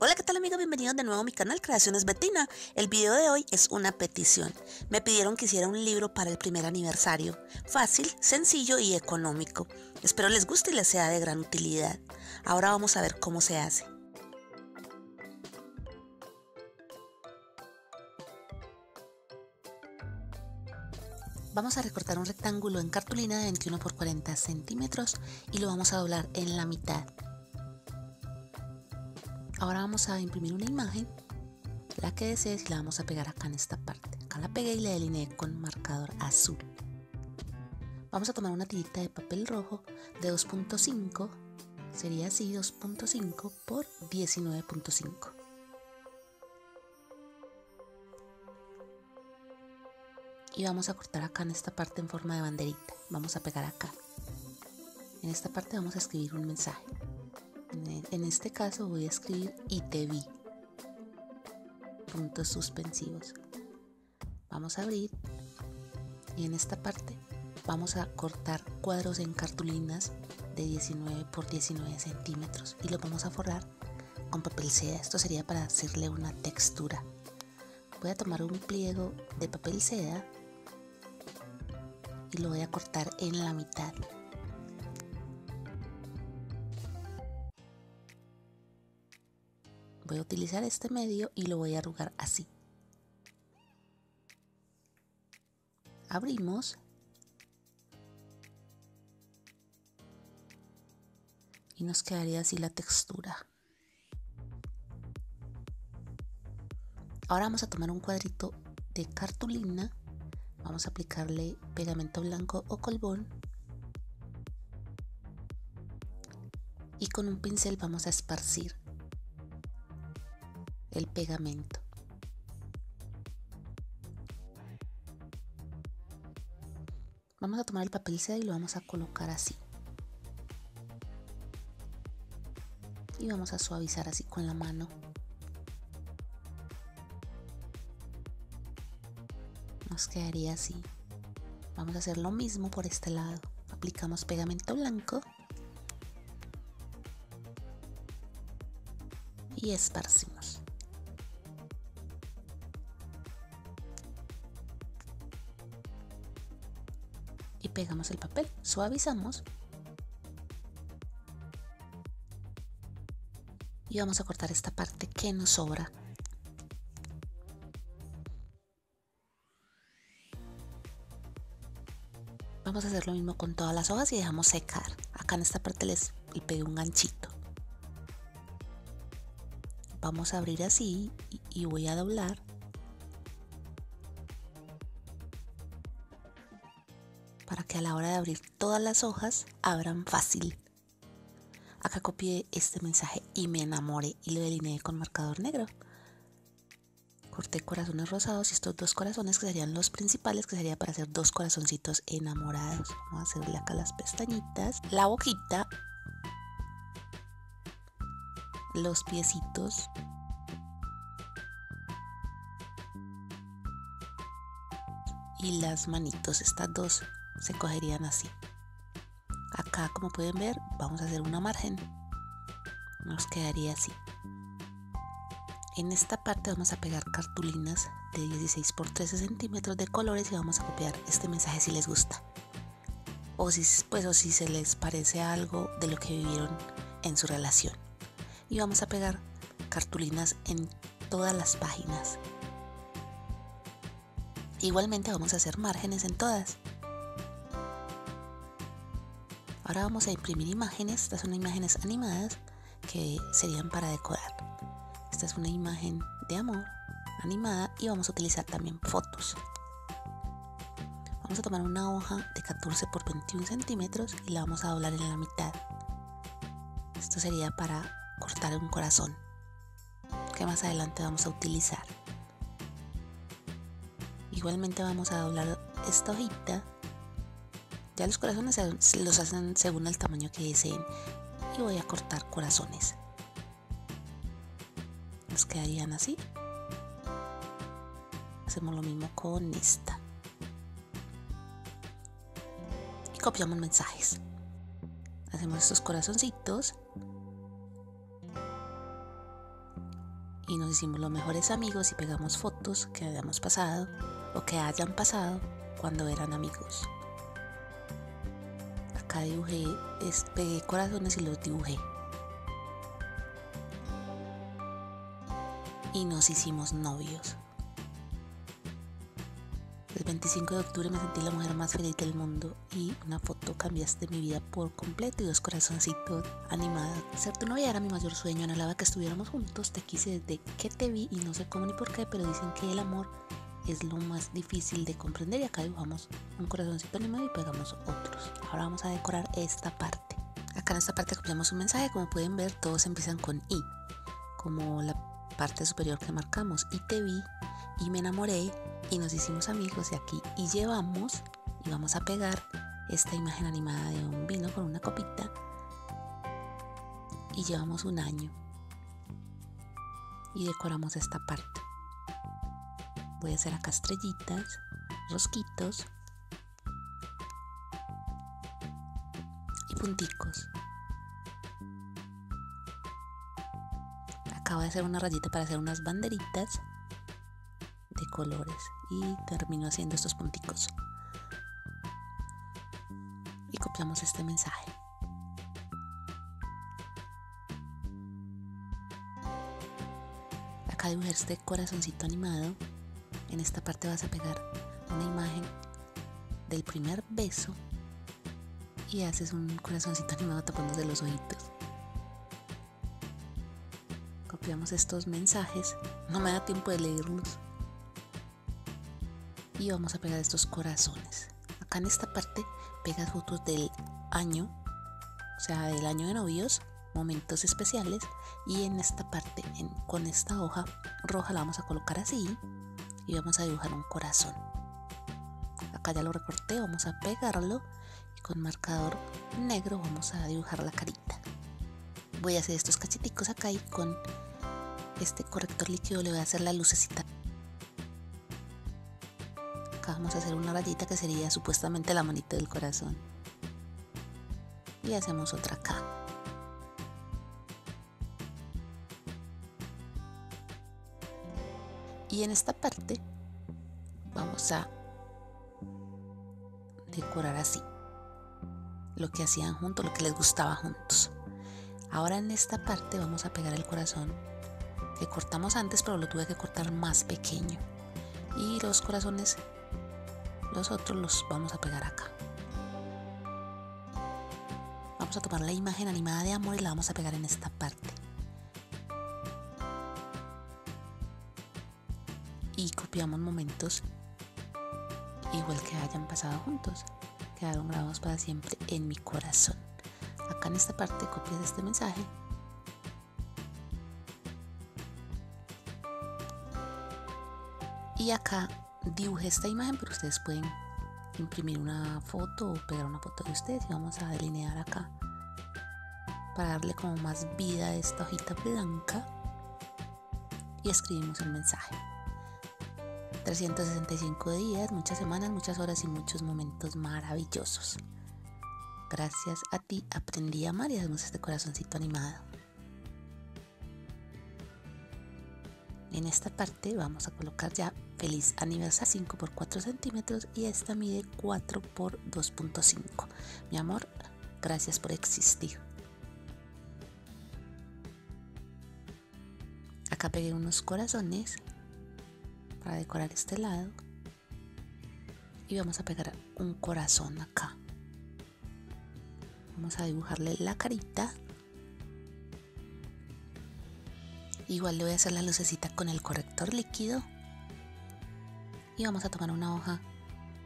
Hola, ¿qué tal amigos? Bienvenidos de nuevo a mi canal Creaciones Betina. El video de hoy es una petición. Me pidieron que hiciera un libro para el primer aniversario. Fácil, sencillo y económico. Espero les guste y les sea de gran utilidad. Ahora vamos a ver cómo se hace. Vamos a recortar un rectángulo en cartulina de 21 por 40 centímetros y lo vamos a doblar en la mitad. Ahora vamos a imprimir una imagen, la que desees, y la vamos a pegar acá en esta parte. Acá la pegué y la delineé con marcador azul. Vamos a tomar una tirita de papel rojo de 2.5, sería así 2.5 por 19.5. Y vamos a cortar acá en esta parte en forma de banderita. Vamos a pegar acá. En esta parte vamos a escribir un mensaje. En este caso voy a escribir "y te vi". Puntos suspensivos. Vamos a abrir y en esta parte vamos a cortar cuadros en cartulinas de 19 por 19 centímetros y los vamos a forrar con papel seda. Esto sería para hacerle una textura. Voy a tomar un pliego de papel seda y lo voy a cortar en la mitad. Voy a utilizar este medio y lo voy a arrugar así. Abrimos. Y nos quedaría así la textura. Ahora vamos a tomar un cuadrito de cartulina. Vamos a aplicarle pegamento blanco o colbón. Y con un pincel vamos a esparcir el pegamento. Vamos a tomar el papel seda y lo vamos a colocar así y vamos a suavizar así con la mano, nos quedaría así. Vamos a hacer lo mismo por este lado, aplicamos pegamento blanco y esparcimos. Y pegamos el papel, suavizamos y vamos a cortar esta parte que nos sobra. Vamos a hacer lo mismo con todas las hojas y dejamos secar. Acá en esta parte les pegué un ganchito. Vamos a abrir así y voy a doblar. Para que a la hora de abrir todas las hojas abran fácil. Acá copié este mensaje "y me enamoré" y lo delineé con marcador negro. Corté corazones rosados y estos dos corazones que serían los principales, que sería para hacer dos corazoncitos enamorados. Vamos a hacerle acá las pestañitas, la boquita, los piecitos. Y las manitos, estas dos se cogerían así. Acá, como pueden ver, vamos a hacer una margen. Nos quedaría así. En esta parte vamos a pegar cartulinas de 16 por 13 centímetros de colores y vamos a copiar este mensaje si les gusta. O si se les parece algo de lo que vivieron en su relación. Y vamos a pegar cartulinas en todas las páginas. Igualmente vamos a hacer márgenes en todas. Ahora vamos a imprimir imágenes. Estas son imágenes animadas que serían para decorar. Esta es una imagen de amor animada y vamos a utilizar también fotos. Vamos a tomar una hoja de 14 por 21 centímetros y la vamos a doblar en la mitad. Esto sería para cortar un corazón que más adelante vamos a utilizar. Igualmente vamos a doblar esta hojita. Ya los corazones los hacen según el tamaño que deseen. Y voy a cortar corazones. Nos quedarían así. Hacemos lo mismo con esta. Y copiamos mensajes. Hacemos estos corazoncitos. y nos hicimos los mejores amigos y pegamos fotos que habíamos pasado o que hayan pasado cuando eran amigos. Acá dibujé, pegué corazones y los dibujé. Y nos hicimos novios. El 25 de octubre me sentí la mujer más feliz del mundo y una foto cambiaste mi vida por completo y dos corazoncitos animados. Ser tu novia era mi mayor sueño, anhelaba que estuviéramos juntos, te quise desde que te vi y no sé cómo ni por qué, pero dicen que el amor es lo más difícil de comprender y acá dibujamos un corazoncito animado y pegamos otros. Ahora vamos a decorar esta parte. Acá en esta parte copiamos un mensaje, como pueden ver todos empiezan con I, como la parte superior que marcamos, y te vi y me enamoré y nos hicimos amigos de aquí y llevamos y vamos a pegar esta imagen animada de un vino con una copita y llevamos un año y decoramos esta parte. Voy a hacer acá estrellitas, rosquitos y punticos. Acabo de hacer una rayita para hacer unas banderitas de colores y termino haciendo estos punticos y copiamos este mensaje. Acá dibujé este corazoncito animado. En esta parte vas a pegar una imagen del primer beso y haces un corazoncito animado tapándose los ojitos. Copiamos estos mensajes, no me da tiempo de leerlos, y vamos a pegar estos corazones. Acá en esta parte pegas fotos del año, o sea del año de novios, momentos especiales, y en esta parte con esta hoja roja la vamos a colocar así y vamos a dibujar un corazón. Acá ya lo recorté, vamos a pegarlo y con marcador negro vamos a dibujar la carita. Voy a hacer estos cacheticos acá y con este corrector líquido le voy a hacer la lucecita. Acá vamos a hacer una rayita que sería supuestamente la manita del corazón. Y hacemos otra acá. Y en esta parte vamos a decorar así lo que hacían juntos, lo que les gustaba juntos. Ahora en esta parte vamos a pegar el corazón que cortamos antes, pero lo tuve que cortar más pequeño. Y los corazones, los otros los vamos a pegar acá. Vamos a tomar la imagen animada de amor y la vamos a pegar en esta parte. Y copiamos momentos igual que hayan pasado juntos. Quedaron grabados para siempre en mi corazón. Acá en esta parte copias este mensaje y acá dibujé esta imagen, pero ustedes pueden imprimir una foto o pegar una foto de ustedes y vamos a delinear acá para darle como más vida a esta hojita blanca y escribimos el mensaje. 365 días, muchas semanas, muchas horas y muchos momentos maravillosos. Gracias a ti aprendí a amar y hacemos este corazoncito animado. En esta parte vamos a colocar ya feliz aniversario 5 por 4 centímetros y esta mide 4 por 2.5. Mi amor, gracias por existir. Acá pegué unos corazones para decorar este lado y vamos a pegar un corazón acá. Vamos a dibujarle la carita. Igual le voy a hacer la lucecita con el corrector líquido. Y vamos a tomar una hoja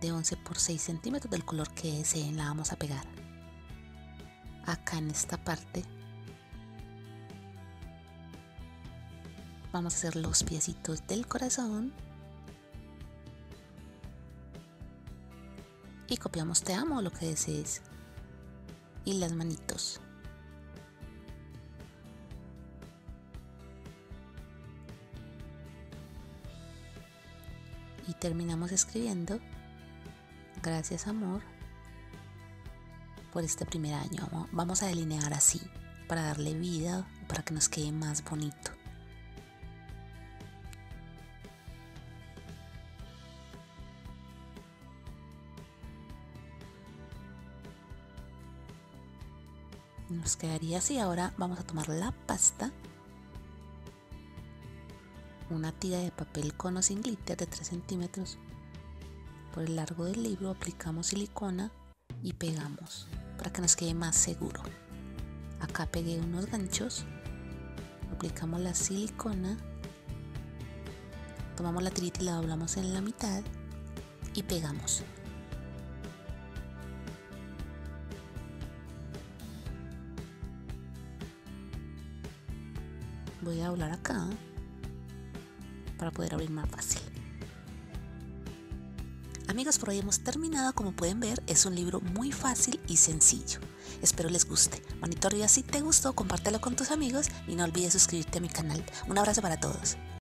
de 11 por 6 centímetros del color que deseen. La vamos a pegar. Acá en esta parte vamos a hacer los piecitos del corazón. Y copiamos te amo, lo que desees. Y las manitos. Y terminamos escribiendo gracias amor por este primer año. Vamos a delinear así para darle vida, para que nos quede más bonito. nos quedaría así. Ahora vamos a tomar la pasta, una tira de papel con o sin glitter de 3 centímetros por el largo del libro, aplicamos silicona y pegamos para que nos quede más seguro. Acá pegué unos ganchos, aplicamos la silicona, tomamos la tirita y la doblamos en la mitad y pegamos. Voy a doblar acá para poder abrir más fácil. Amigos, por hoy hemos terminado. Como pueden ver, es un libro muy fácil y sencillo. Espero les guste. Manito arriba si te gustó, compártelo con tus amigos y no olvides suscribirte a mi canal. Un abrazo para todos.